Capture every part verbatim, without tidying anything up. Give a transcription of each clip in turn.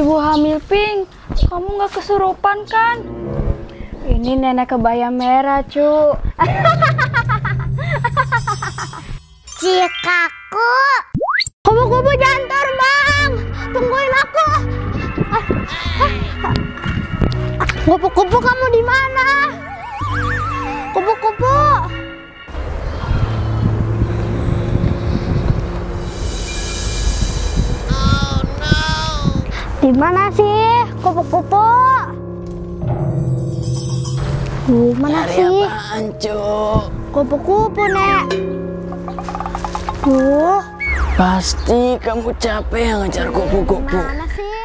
Ibu hamil, Pink. Kamu nggak kesurupan kan? Ini nenek kebaya merah, cu. Cikaku. Kupu-kupu jangan terbang. Tungguin aku. Kupu-kupu, kamu di mana? Kupu-kupu. Oh no. Di mana sih kupu-kupu? Di mana sih? Cari apaan, Cuk? Kupu-kupu, Nek. Duh. Pasti kamu capek ngejar kupu-kupu. Mana sih?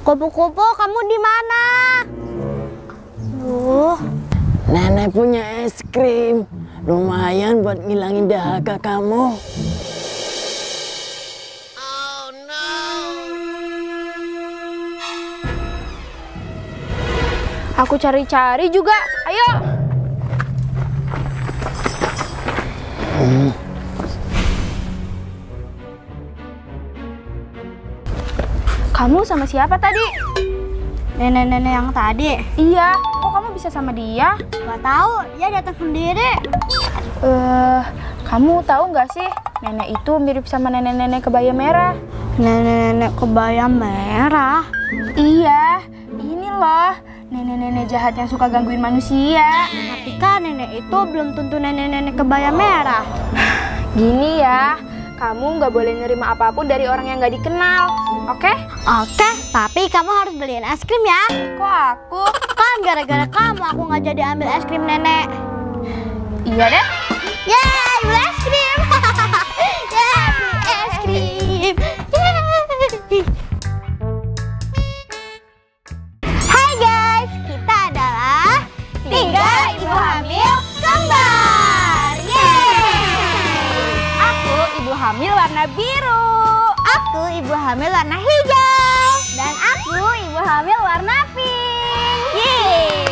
Kupu-kupu, kamu di mana? Duh. Nenek punya es krim. Lumayan buat ngilangin dahaga kamu. Aku cari-cari juga, ayo. Hmm. Kamu sama siapa tadi? Nenek-nenek yang tadi? Iya, kok kamu bisa sama dia? Gak tahu, dia datang sendiri. Eh, uh, kamu tahu nggak sih, nenek itu mirip sama nenek-nenek kebaya merah. Nenek-nenek kebaya merah? Iya, ini loh. Nenek-nenek jahat yang suka gangguin manusia. Tapi kan nenek itu belum tentu nenek-nenek kebaya merah. Gini ya, kamu nggak boleh nerima apapun dari orang yang nggak dikenal, oke? Okay? Oke, okay, tapi kamu harus beliin es krim ya. Kok aku? Kan gara-gara kamu aku nggak jadi ambil es krim nenek. Iya deh. Yeay, beli es krim. Yeay, beli es krim. Yeay. Hamil warna biru. Aku ibu hamil warna hijau. Dan aku ibu hamil warna pink. Yeay.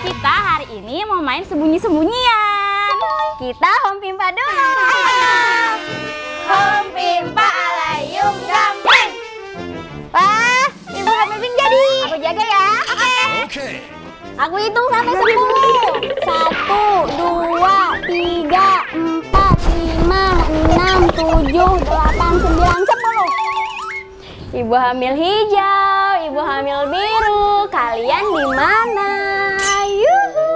Kita hari ini mau main sembunyi-sembunyian. Kita home pimpa dulu. Ayo. Home pimpa alayum gampang. Wah, ibu hamil pink jadi. Aku jaga ya. Oke. Okay. Okay. Aku hitung sampai sepuluh. Satu, dua, tiga, empat, lima, enam, tujuh, delapan, sembilan, sepuluh. Ibu hamil hijau, ibu hamil biru. Kalian di mana? Yuhu.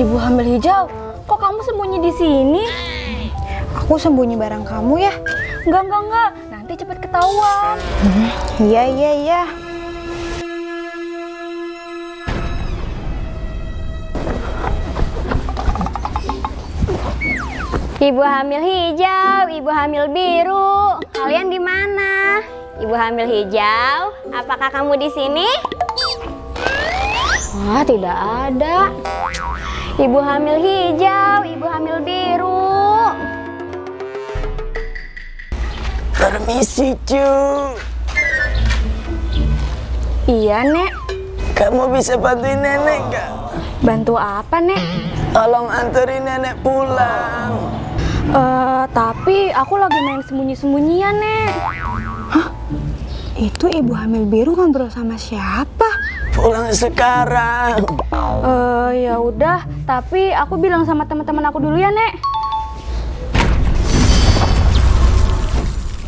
Ibu hamil hijau, kok kamu sembunyi di sini? Aku sembunyi barang kamu ya? Enggak, enggak, enggak. Nanti cepet ketahuan. Iya, iya, iya. Ibu hamil hijau, ibu hamil biru. Kalian di mana? Ibu hamil hijau, apakah kamu di sini? Wah, tidak ada. Ibu hamil hijau, ibu hamil biru. Permisi, Cu. Iya, Nek. Kamu bisa bantuin nenek nggak? Bantu apa, Nek? Tolong anterin nenek pulang. Uh, tapi aku lagi main sembunyi-sembunyian, Nek. Hah? Itu ibu hamil biru ngobrol sama siapa? Pulang sekarang. Uh, ya udah, tapi aku bilang sama teman-teman aku dulu ya, Nek.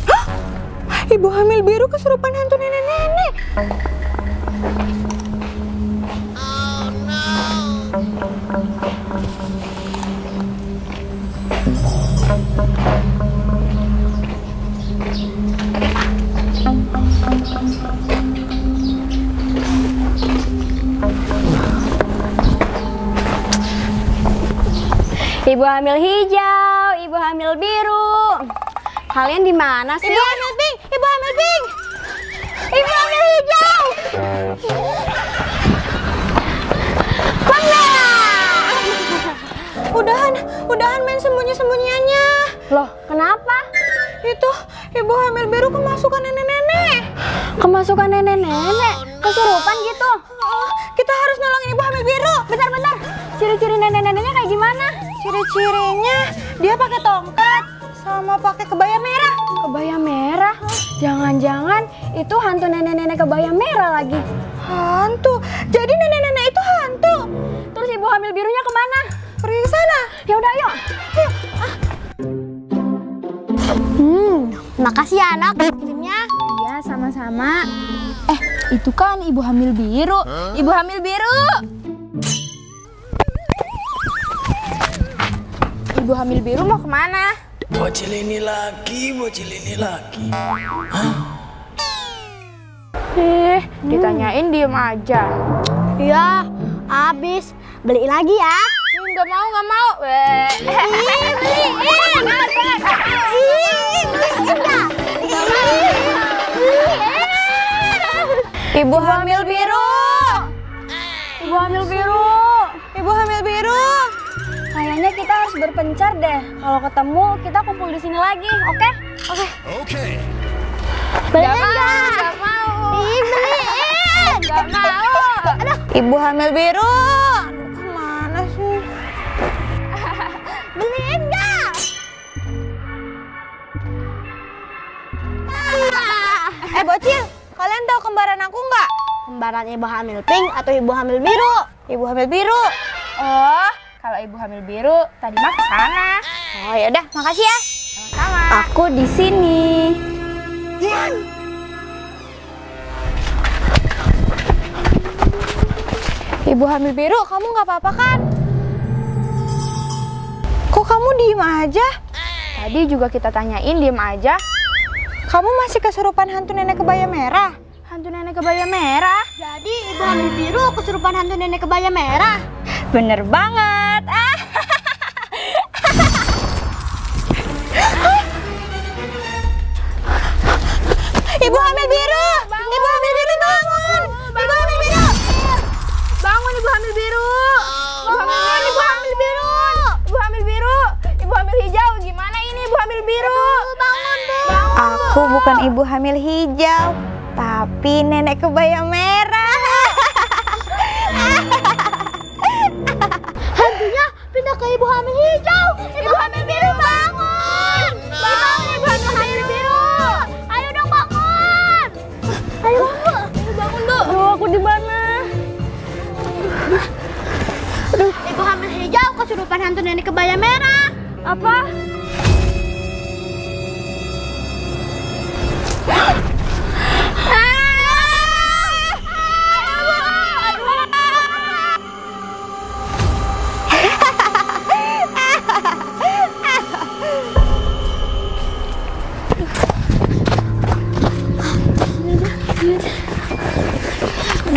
Hah? Ibu hamil biru kesurupan hantu nenek-nenek. Oh no. Ibu hamil hijau, ibu hamil biru. Kalian di mana sih? Ibu hamil pink, ibu hamil pink. Ibu hamil hijau. Menang. Udahan, udahan main sembunyi-sembunyiannya. Loh, kenapa? Itu ibu hamil biru kemasukan nenek-nenek. Kemasukan nenek-nenek? Kesurupan gitu. Oh, kita harus nolongin ibu hamil biru. Bentar, bentar. Ciri-ciri nenek-neneknya kayak gimana? Ciri-cirinya dia pakai tongkat sama pakai kebaya merah. Kebaya merah. Jangan-jangan itu hantu nenek-nenek kebaya merah lagi. Hantu? Jadi nenek-nenek itu hantu? Terus ibu hamil birunya kemana? Pergi ke sana. Ya udah, yuk. Yuk. Ah. Hmm, makasih ya anak kirimnya. Iya, sama-sama. Eh, itu kan ibu hamil biru. Huh? Ibu hamil biru. Ibu hamil biru mau kemana? Bocil ini lagi, bocil ini lagi. Hah? Ih, hmm. ditanyain diem aja. Iya, habis beli lagi ya. Nggak mau, nggak mau. Weh. Ih, beliin. Ibu hamil biru. Ibu hamil biru. Ibu hamil biru. Kayaknya kita harus berpencar deh. Kalau ketemu kita kumpul di sini lagi, oke? Okay? Oke. Okay. Oke. Gak mau, gak mau. Dibeliin. Gak mau. Aduh. Ibu hamil biru. Aduh, kemana sih? Beliin gak? Eh bocil, kalian tahu kembaran aku nggak? Kembaran ibu hamil pink atau ibu hamil biru? Ibu hamil biru. Oh. Kalau ibu hamil biru tadi mah ke sana. Oh ya udah, makasih ya. Sama-sama. Aku di sini. Ibu hamil biru, kamu nggak apa-apa kan? Kok kamu diem aja? Tadi juga kita tanyain diem aja. Kamu masih kesurupan hantu nenek kebaya merah? Hantu nenek kebaya merah? Jadi ibu hamil biru kesurupan hantu nenek kebaya merah? Bener banget. Ah. Ibu hamil biru, bangun. Ibu hamil biru bangun. Bangun. Ibu hamil biru. Bangun ibu hamil biru. Bangun ibu hamil biru. Ibu hamil biru. Ibu hamil hijau gimana ini ibu hamil biru? Bangun, bangun. Aku bukan ibu hamil hijau, tapi nenek kebaya merah. Ke ibu hamil hijau, ibu, ibu hamil biru bangun, bangun ibu hamil, hamil biru, ayo dong bangun, ayo bangun, ibu bangun bu, aduh aku di mana? Aduh, ibu hamil hijau kesurupan hantu nenek kebaya merah, apa?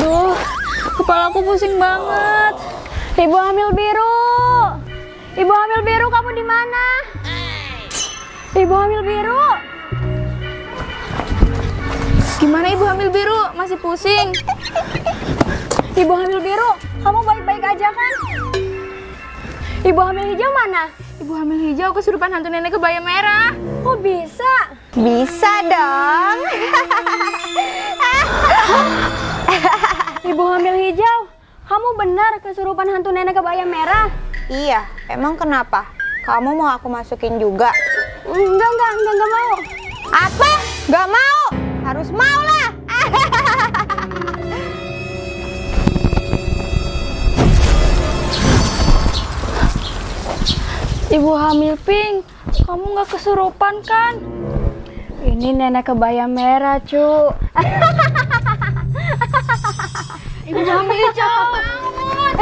Aduh, kepala aku pusing banget. Ibu hamil biru, ibu hamil biru kamu di mana? Ibu hamil biru, gimana ibu hamil biru masih pusing? Ibu hamil biru, kamu baik-baik aja kan? Ibu hamil hijau mana? Ibu hamil hijau kesurupan hantu nenek kebaya merah. Kok bisa? Bisa dong. Ibu hamil hijau, kamu benar kesurupan hantu nenek kebaya merah? Iya, emang kenapa? Kamu mau aku masukin juga? Enggak, enggak, enggak, enggak mau. Apa? Enggak mau? Harus mau lah. Ibu hamil pink, kamu nggak kesurupan kan? Ini nenek kebaya merah, cu. Ibu hamil hijau bangun.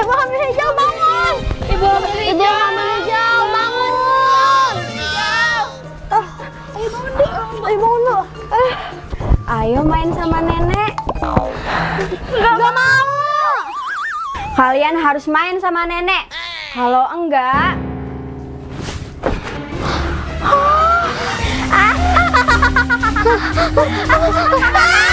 Ibu hamil hijau bangun. Ibu hamil hijau, Ibu hamil hijau bangun. Ayo bangun dulu. Ayo bangun dulu. Ayo main sama nenek. Enggak mau. Kalian harus main sama nenek. Kalau enggak ah.